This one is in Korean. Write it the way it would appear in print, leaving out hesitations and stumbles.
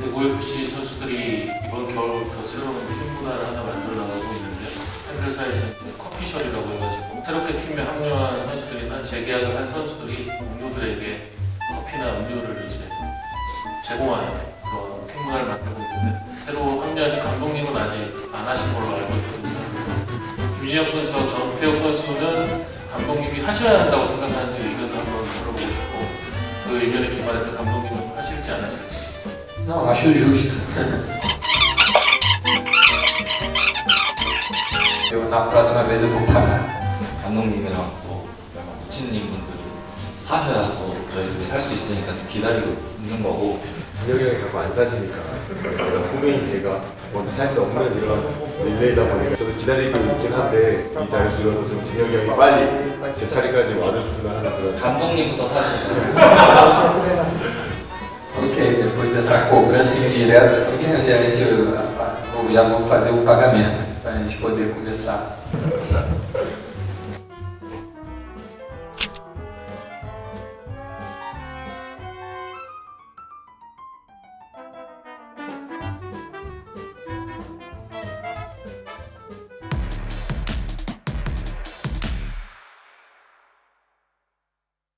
대구FC 선수들이 이번 겨울부터 새로운 팀 문화를 하나 만들어 나가고 있는데, 팬들 사이에서는 커피숍이라고 해가지고 새롭게 팀에 합류한 선수들이나 재계약을 한 선수들이 동료들에게 커피나 음료를 이제 제공하는 그런 팀 문화를 만들고 있는데, 새로 합류하신 감독님은 아직 안 하신 걸로 알고 있거든요. 김진혁 선수와 정태욱 선수는 감독님이 하셔야 한다고 생각하는데 의견도 한번 들어보고 싶고, 그 의견에 기반해서 감독님은 하실지 안 하실지. Não, acho justo. Eu, na próxima vez eu vou pagar. 감독님이랑 또 약간 코치님 분들이 사셔야 또 저희들이 살 수 있으니까 기다리고 있는 거고, 진혁이 형이 자꾸 안 사시니까 제가 후배인 제가 먼저 살 수 없는 이런 릴레이다 보니까 저도 기다리고 있긴 한데, 이 자리를 빌어서 좀 진혁이 형이 빨리 제 자리까지 와줬으면 하는 그런. 감독님부터 사시죠. Ok, depois dessa cobrança indireta assim, já vou fazer o pagamento para a gente poder começar.